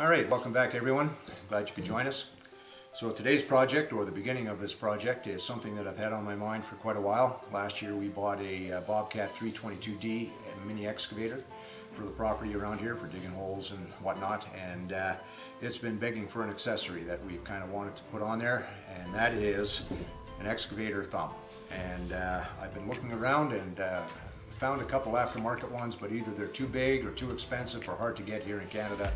Alright, welcome back everyone. Glad you could join us. So today's project, or the beginning of this project, is something that I've had on my mind for quite a while. Last year we bought a Bobcat 322D mini excavator for the property around here for digging holes and whatnot, and it's been begging for an accessory that we've kind of wanted to put on there, and that is an excavator thumb. And I've been looking around and found a couple aftermarket ones, but either they're too big or too expensive or hard to get here in Canada.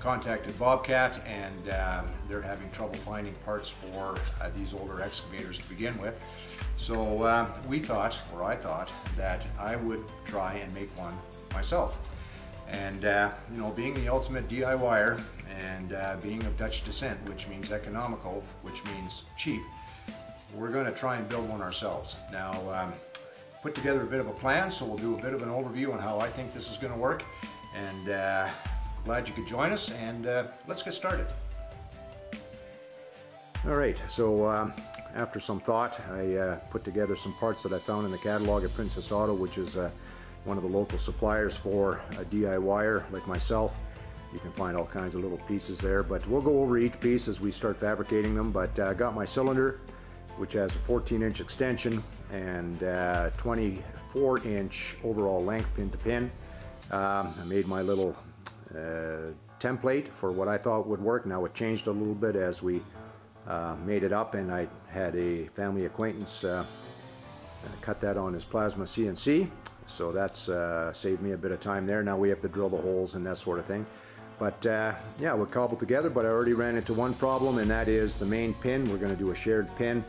Contacted Bobcat, and they're having trouble finding parts for these older excavators to begin with. So I thought that I would try and make one myself. And you know, being the ultimate DIYer and being of Dutch descent, which means economical, which means cheap, we're going to try and build one ourselves. Now, put together a bit of a plan, so we'll do a bit of an overview on how I think this is going to work. And glad you could join us, and let's get started. All right, so after some thought, I put together some parts that I found in the catalog at Princess Auto, which is one of the local suppliers for a DIYer like myself. You can find all kinds of little pieces there, but we'll go over each piece as we start fabricating them. But I got my cylinder, which has a 14-inch extension and 24-inch overall length pin to pin. I made my little template for what I thought would work. Now, it changed a little bit as we made it up, and I had a family acquaintance cut that on his plasma CNC, so that's saved me a bit of time there. Now we have to drill the holes and that sort of thing, but yeah, we're cobbled together. But I already ran into one problem, and that is the main pin. We're going to do a shared pin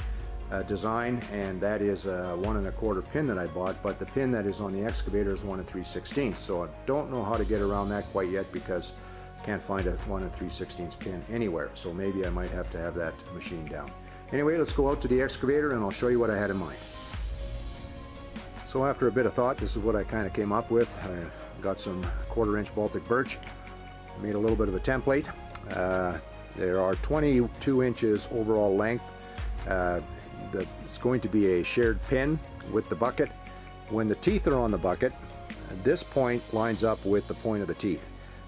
design, and that is a 1 1/4 pin that I bought, but the pin that is on the excavator is 1 3/16, so I don't know how to get around that quite yet, because I can't find a 1 3/16 pin anywhere, so maybe I might have to have that machine down. Anyway, let's go out to the excavator and I'll show you what I had in mind. So after a bit of thought, this is what I kind of came up with. I got some 1/4-inch Baltic birch, made a little bit of a template. There are 22 inches overall length. That it's going to be a shared pin with the bucket. When the teeth are on the bucket, this point lines up with the point of the teeth.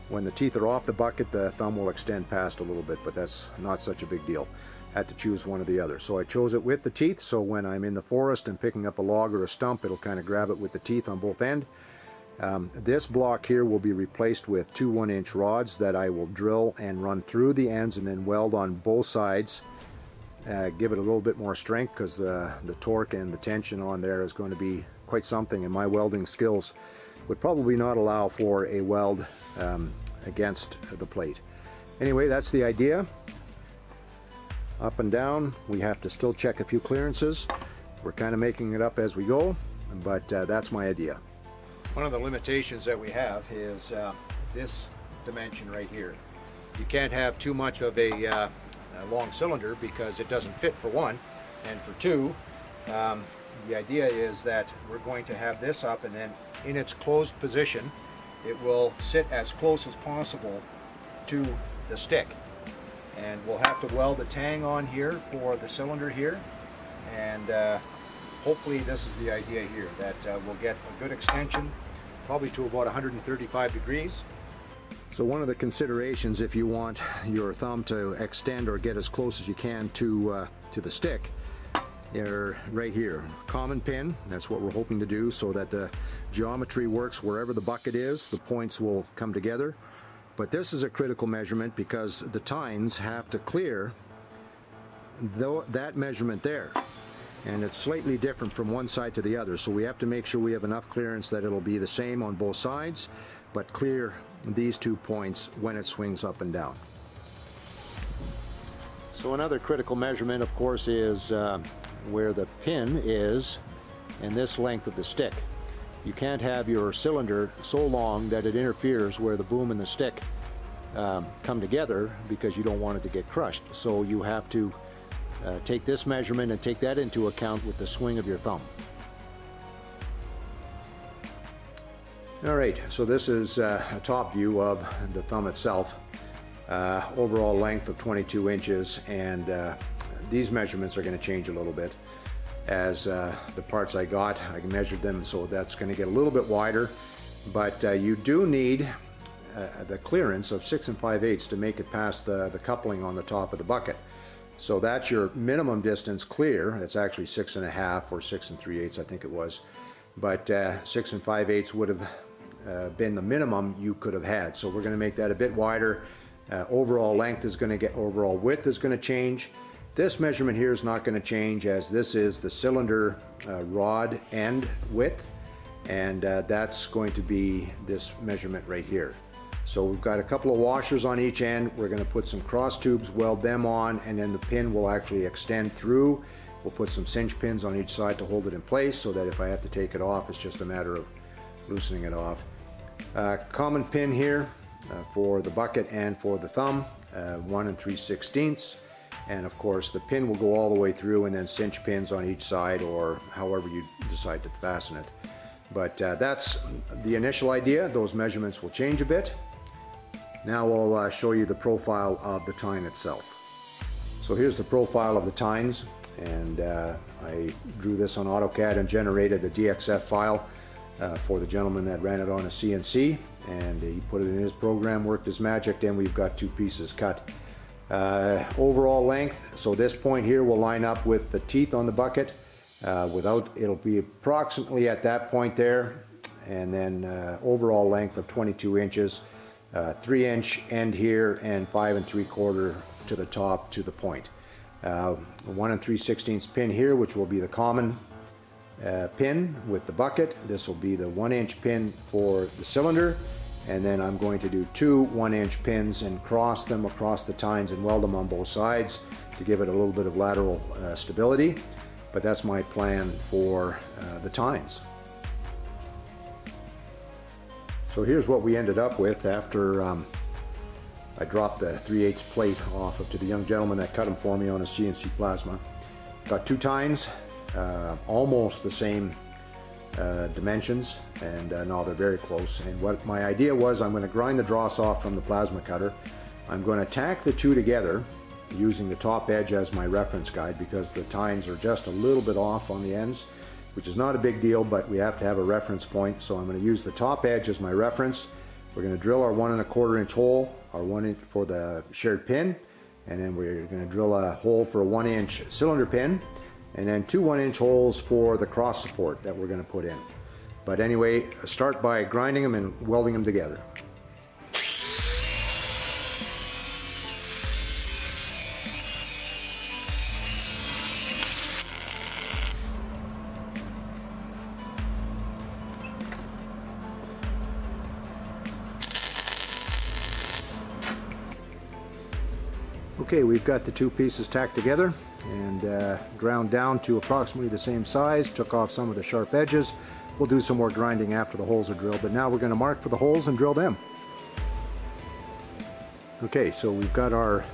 When the teeth are off the bucket, the thumb will extend past a little bit, but that's not such a big deal. I had to choose one or the other, so I chose it with the teeth, so when I'm in the forest and picking up a log or a stump, it'll kind of grab it with the teeth on both ends. This block here will be replaced with two 1-inch rods that I will drill and run through the ends and then weld on both sides. Give it a little bit more strength, because the torque and the tension on there is going to be quite something, and my welding skills would probably not allow for a weld against the plate. Anyway, that's the idea. Up and down, we have to still check a few clearances. We're kind of making it up as we go, but that's my idea. One of the limitations that we have is this dimension right here. You can't have too much of a long cylinder, because it doesn't fit, for one, and for two, the idea is that we're going to have this up, and then in its closed position it will sit as close as possible to the stick. And we'll have to weld a tang on here for the cylinder here, and hopefully this is the idea here, that we'll get a good extension, probably to about 135 degrees. So one of the considerations, if you want your thumb to extend or get as close as you can to the stick, you're right here. Common pin, that's what we're hoping to do, so that the geometry works wherever the bucket is, the points will come together. But this is a critical measurement, because the tines have to clear that measurement there. And it's slightly different from one side to the other, so we have to make sure we have enough clearance that it'll be the same on both sides, but clear these two points when it swings up and down. So another critical measurement, of course, is where the pin is and this length of the stick. You can't have your cylinder so long that it interferes where the boom and the stick come together, because you don't want it to get crushed. So you have to take this measurement and take that into account with the swing of your thumb. All right, so this is a top view of the thumb itself. Overall length of 22 inches, and these measurements are going to change a little bit. As the parts I got, I measured them, so that's going to get a little bit wider, but you do need the clearance of 6 5/8 to make it past the coupling on the top of the bucket. So that's your minimum distance clear. It's actually 6 1/2 or 6 3/8, I think it was. But 6 5/8 would have been the minimum you could have had. So we're going to make that a bit wider. Overall length is going to get, overall width is going to change. This measurement here is not going to change, as this is the cylinder rod end width. And that's going to be this measurement right here. So we've got a couple of washers on each end. We're going to put some cross tubes, weld them on, and then the pin will actually extend through. We'll put some cinch pins on each side to hold it in place, so that if I have to take it off, it's just a matter of loosening it off. Common pin here for the bucket and for the thumb, 1 3/16. And of course the pin will go all the way through, and then cinch pins on each side, or however you decide to fasten it. But that's the initial idea. Those measurements will change a bit. Now I'll show you the profile of the tine itself. So here's the profile of the tines, and I drew this on AutoCAD and generated a DXF file for the gentleman that ran it on a CNC, and he put it in his program, worked his magic, and we've got two pieces cut. Overall length, so this point here will line up with the teeth on the bucket. It'll be approximately at that point there, and then overall length of 22 inches, 3-inch end here, and 5 3/4 to the top to the point. 1 3/16 pin here, which will be the common pin with the bucket. This will be the 1-inch pin for the cylinder, and then I'm going to do two 1-inch pins and cross them across the tines and weld them on both sides to give it a little bit of lateral stability. But that's my plan for the tines. So here's what we ended up with after I dropped the 3/8 plate off to the young gentleman that cut them for me on a CNC plasma. Got two tines, almost the same dimensions, and no, they're very close. And what my idea was, I'm going to grind the dross off from the plasma cutter. I'm going to tack the two together, using the top edge as my reference guide, because the tines are just a little bit off on the ends, which is not a big deal, but we have to have a reference point. So I'm going to use the top edge as my reference. We're going to drill our 1 1/4-inch hole, our 1 inch for the shared pin, and then we're going to drill a hole for a 1-inch cylinder pin, and then two 1-inch holes for the cross support that we're going to put in. But anyway, start by grinding them and welding them together. Okay, we've got the two pieces tacked together and ground down to approximately the same size, took off some of the sharp edges. We'll do some more grinding after the holes are drilled, but now we're going to mark for the holes and drill them. Okay, so we've got our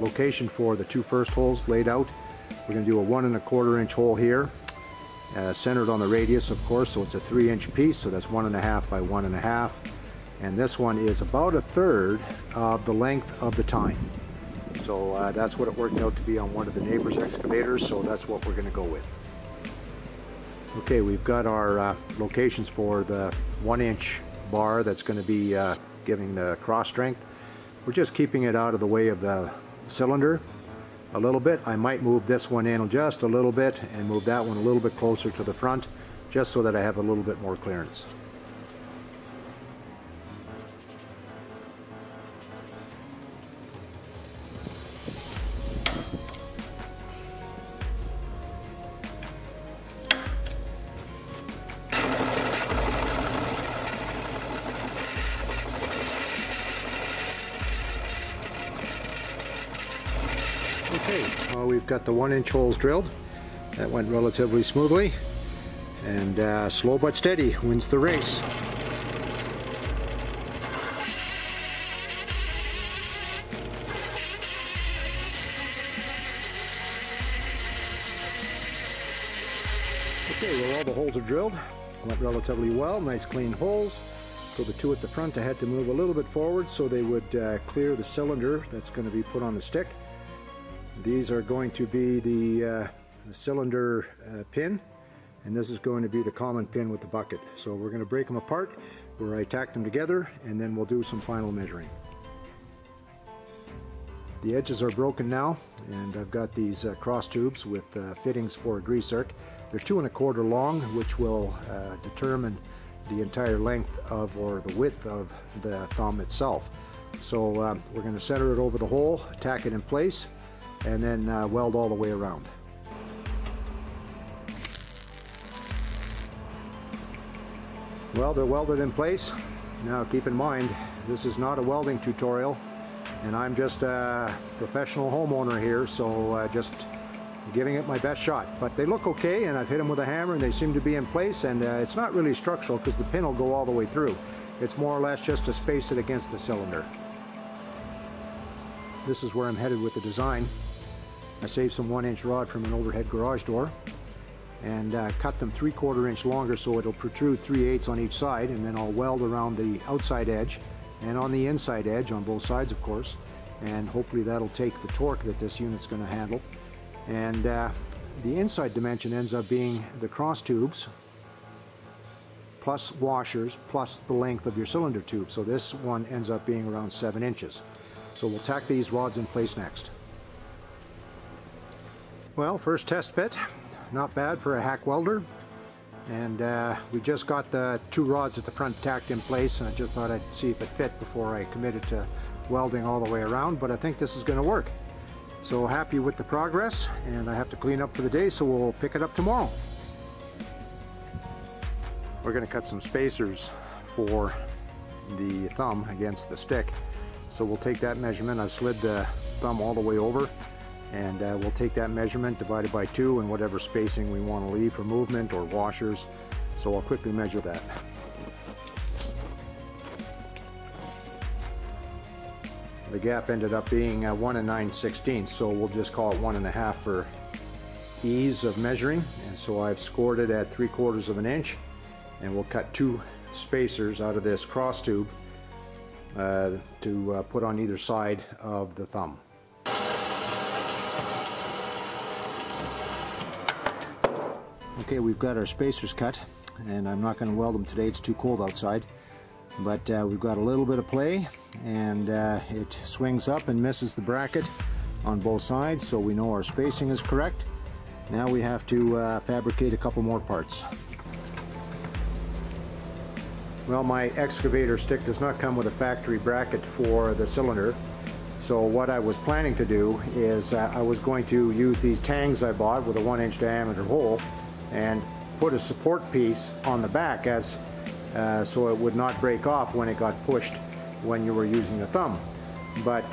location for the two first holes laid out. We're going to do a 1 1/4-inch hole here, centered on the radius, of course, so it's a 3-inch piece, so that's 1 1/2 by 1 1/2. And this one is about 1/3 of the length of the tine. So that's what it worked out to be on one of the neighbor's excavators, so that's what we're going to go with. Okay, we've got our locations for the 1-inch bar that's going to be giving the cross strength. We're just keeping it out of the way of the cylinder a little bit. I might move this one in just a little bit and move that one a little bit closer to the front, just so that I have a little bit more clearance. We've got the 1-inch holes drilled. That went relatively smoothly, and slow but steady wins the race. Okay, well, all the holes are drilled. Went relatively well, nice clean holes. For the two at the front, I had to move a little bit forward so they would clear the cylinder that's going to be put on the stick. These are going to be the cylinder pin, and this is going to be the common pin with the bucket. So we're going to break them apart, where I tack them together, and then we'll do some final measuring. The edges are broken now, and I've got these cross tubes with fittings for a greaserk. They're 2¼ long, which will determine the entire length of, or the width of, the thumb itself. So we're going to center it over the hole, tack it in place, and then weld all the way around. Well, they're welded in place. Now keep in mind, this is not a welding tutorial, and I'm just a professional homeowner here, so just giving it my best shot. But they look okay, and I've hit them with a hammer and they seem to be in place, and it's not really structural because the pin will go all the way through. It's more or less just to space it against the cylinder. This is where I'm headed with the design. I saved some 1-inch rod from an overhead garage door and cut them 3/4 inch longer so it'll protrude 3/8 on each side, and then I'll weld around the outside edge and on the inside edge on both sides, of course, and hopefully that'll take the torque that this unit's going to handle. And the inside dimension ends up being the cross tubes plus washers plus the length of your cylinder tube, so this one ends up being around 7 inches. So we'll tack these rods in place next. Well, first test fit, not bad for a hack welder, and we just got the 2 rods at the front tacked in place, and I just thought I'd see if it fit before I committed to welding all the way around, but I think this is going to work. So happy with the progress, and I have to clean up for the day, so we'll pick it up tomorrow. We're going to cut some spacers for the thumb against the stick, so we'll take that measurement. I've slid the thumb all the way over, and we'll take that measurement divided by 2 and whatever spacing we want to leave for movement or washers, so I'll quickly measure that. The gap ended up being 1 9/16, so we'll just call it 1.5 for ease of measuring. And so I've scored it at 3/4 inch, and we'll cut 2 spacers out of this cross tube to put on either side of the thumb. Okay, we've got our spacers cut, and I'm not going to weld them today, it's too cold outside. But we've got a little bit of play, and it swings up and misses the bracket on both sides, so we know our spacing is correct. Now we have to fabricate a couple more parts. Well, my excavator stick does not come with a factory bracket for the cylinder, so what I was planning to do is I was going to use these tangs I bought with a 1-inch diameter hole and put a support piece on the back as so it would not break off when it got pushed when you were using the thumb. But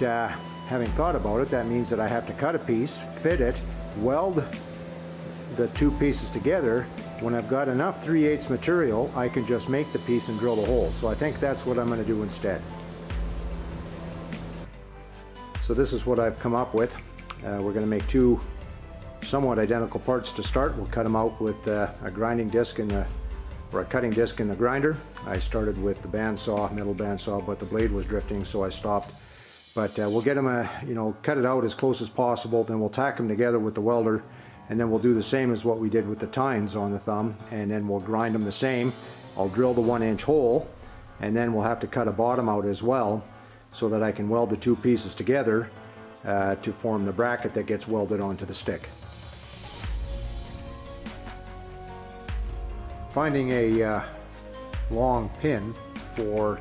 having thought about it, that means that I have to cut a piece, fit it, weld the 2 pieces together. When I've got enough 3/8 material, I can just make the piece and drill the hole. So I think that's what I'm going to do instead. So this is what I've come up with. We're going to make 2 somewhat identical parts to start. We'll cut them out with a grinding disc and a cutting disc in the grinder. I started with the bandsaw, metal bandsaw, but the blade was drifting, so I stopped. But we'll get them, cut it out as close as possible, then we'll tack them together with the welder, and then we'll do the same as what we did with the tines on the thumb, and then we'll grind them the same. I'll drill the 1-inch hole, and then we'll have to cut a bottom out as well, so that I can weld the 2 pieces together to form the bracket that gets welded onto the stick. Finding a long pin for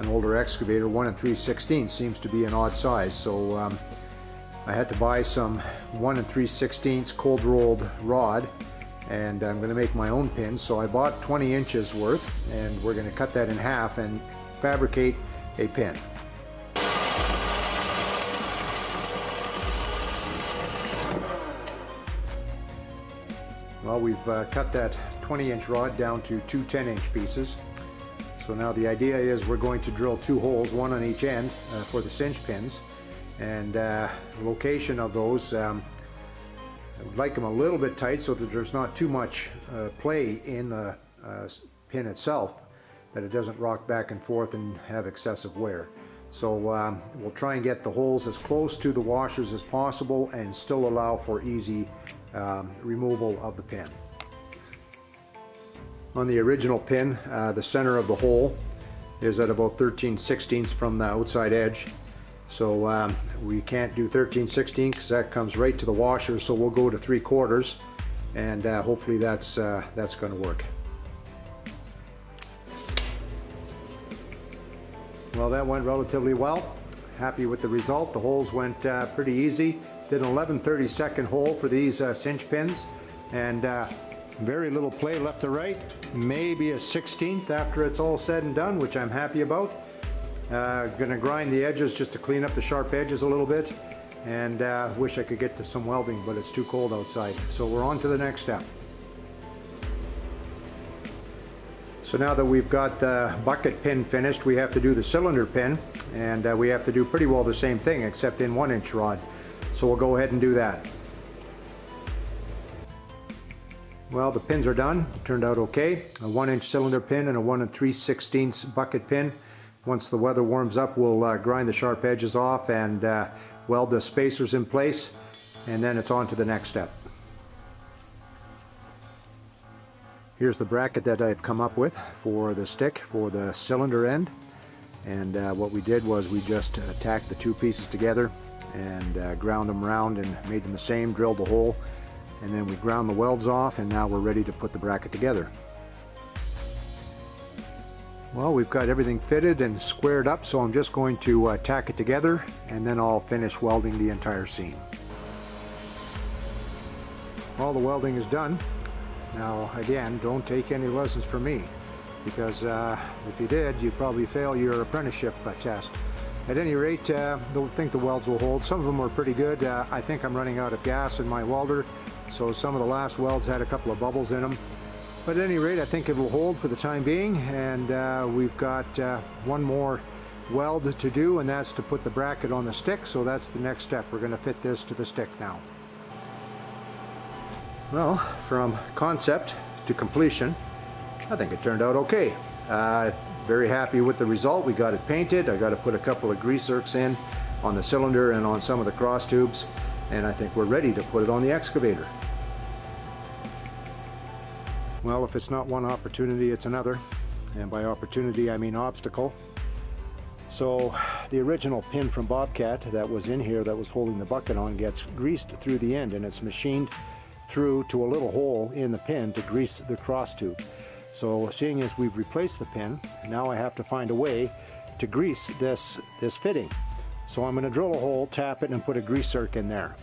an older excavator, 1 3/16 seems to be an odd size, so I had to buy some 1 3/16 cold rolled rod, and I'm going to make my own pins. So I bought 20 inches worth, and we're going to cut that in half and fabricate a pin. Well, we've cut that 20-inch rod down to 2 10-inch pieces. So now the idea is we're going to drill 2 holes, 1 on each end for the cinch pins, and location of those, I would like them a little bit tight so that there's not too much play in the pin itself, that it doesn't rock back and forth and have excessive wear. So we'll try and get the holes as close to the washers as possible and still allow for easy removal of the pin. On the original pin, the center of the hole is at about 13/16 from the outside edge. So we can't do 13/16 because that comes right to the washer, so we'll go to 3/4, and hopefully that's going to work. Well, that went relatively well. Happy with the result. The holes went pretty easy. Did an 11/32 hole for these cinch pins, and very little play left to right. Maybe a 16th after it's all said and done, which I'm happy about. Gonna grind the edges just to clean up the sharp edges a little bit, and wish I could get to some welding, but it's too cold outside. So we're on to the next step. So now that we've got the bucket pin finished, we have to do the cylinder pin, and we have to do pretty well the same thing except in 1-inch rod. So we'll go ahead and do that. Well, the pins are done. It turned out okay. A 1-inch cylinder pin and a 1 3/16 bucket pin. Once the weather warms up, we'll grind the sharp edges off and weld the spacers in place, and then it's on to the next step. Here's the bracket that I've come up with for the stick for the cylinder end, and what we did was we just tacked the two pieces together and ground them round and made them the same, drilled the hole, and then we ground the welds off, and now we're ready to put the bracket together. Well, we've got everything fitted and squared up, so I'm just going to tack it together, and then I'll finish welding the entire seam. All the welding is done. Now again, don't take any lessons from me, because if you did, you'd probably fail your apprenticeship test. At any rate, I think the welds will hold. Some of them are pretty good. I think I'm running out of gas in my welder, so some of the last welds had a couple of bubbles in them. But at any rate, I think it will hold for the time being, and we've got one more weld to do, and that's to put the bracket on the stick, so that's the next step. We're going to fit this to the stick now. Well, from concept to completion, I think it turned out okay. Very happy with the result. We got it painted. I got to put a couple of grease zerks in on the cylinder and on some of the cross tubes, and I think we're ready to put it on the excavator. Well, if it's not one opportunity, it's another, and by opportunity I mean obstacle. So the original pin from Bobcat that was in here that was holding the bucket on gets greased through the end, and it's machined through to a little hole in the pin to grease the cross tube. So seeing as we've replaced the pin, now I have to find a way to grease this fitting. So I'm going to drill a hole, tap it, and put a grease zerk in there.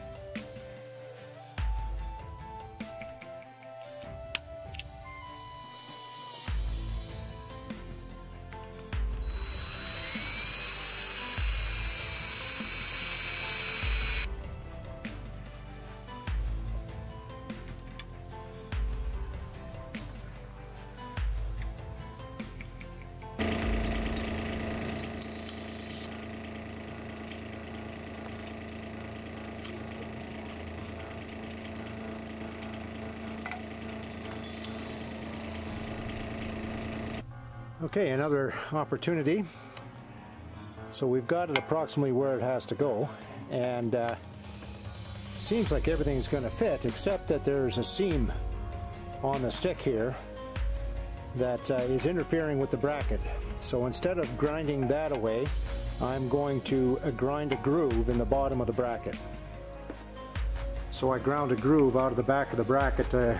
Okay, another opportunity. So we've got it approximately where it has to go, and seems like everything's going to fit, except that there's a seam on the stick here that is interfering with the bracket. So instead of grinding that away, I'm going to grind a groove in the bottom of the bracket. So I ground a groove out of the back of the bracket to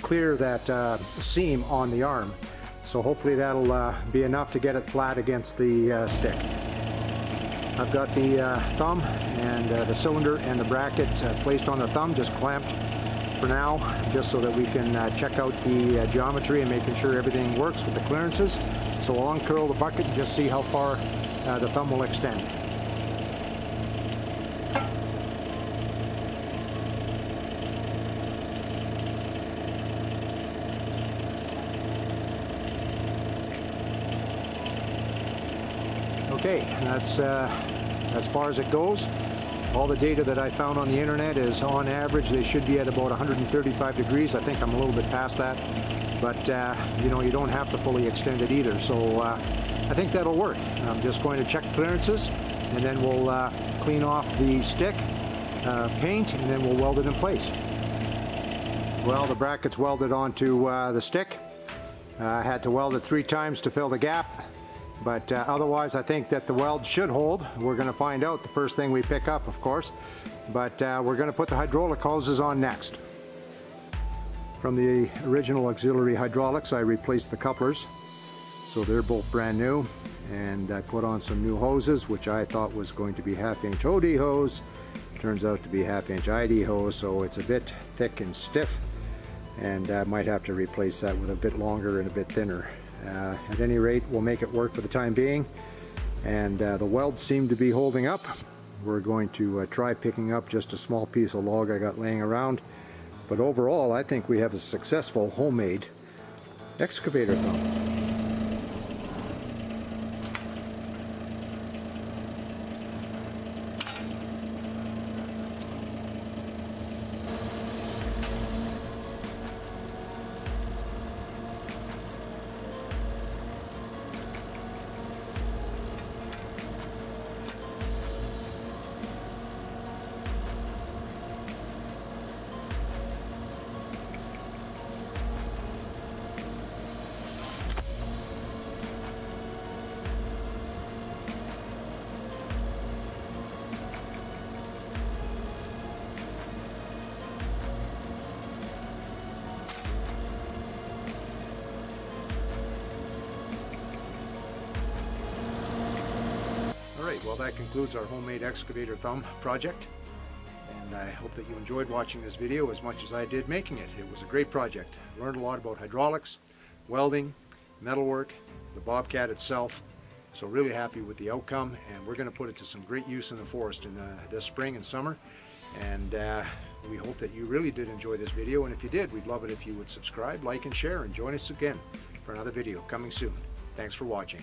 clear that seam on the arm. So hopefully that'll be enough to get it flat against the stick. I've got the thumb and the cylinder and the bracket placed on the thumb, just clamped for now, just so that we can check out the geometry and making sure everything works with the clearances. So we'll uncurl the bucket and just see how far the thumb will extend. Okay, that's as far as it goes. All the data that I found on the internet is on average they should be at about 135 degrees. I think I'm a little bit past that, but you know, you don't have to fully extend it either. So I think that'll work. I'm just going to check clearances, and then we'll clean off the stick, paint, and then we'll weld it in place. Well, the bracket's welded onto the stick. I had to weld it 3 times to fill the gap. But otherwise, I think that the weld should hold. We're going to find out the first thing we pick up, of course. But we're going to put the hydraulic hoses on next. From the original auxiliary hydraulics, I replaced the couplers. So they're both brand new. And I put on some new hoses, which I thought was going to be 1/2 inch OD hose. Turns out to be 1/2 inch ID hose, so it's a bit thick and stiff. And I might have to replace that with a bit longer and a bit thinner. At any rate, we'll make it work for the time being. And the welds seem to be holding up. We're going to try picking up just a small piece of log I got laying around. But overall, I think we have a successful homemade excavator thumb. Well, that concludes our homemade excavator thumb project, and I hope that you enjoyed watching this video as much as I did making it. It was a great project. I learned a lot about hydraulics, welding, metalwork, the Bobcat itself, so really happy with the outcome, and we're going to put it to some great use in the forest in this spring and summer, and we hope that you really did enjoy this video, and if you did, we'd love it if you would subscribe, like, and share, and join us again for another video coming soon. Thanks for watching.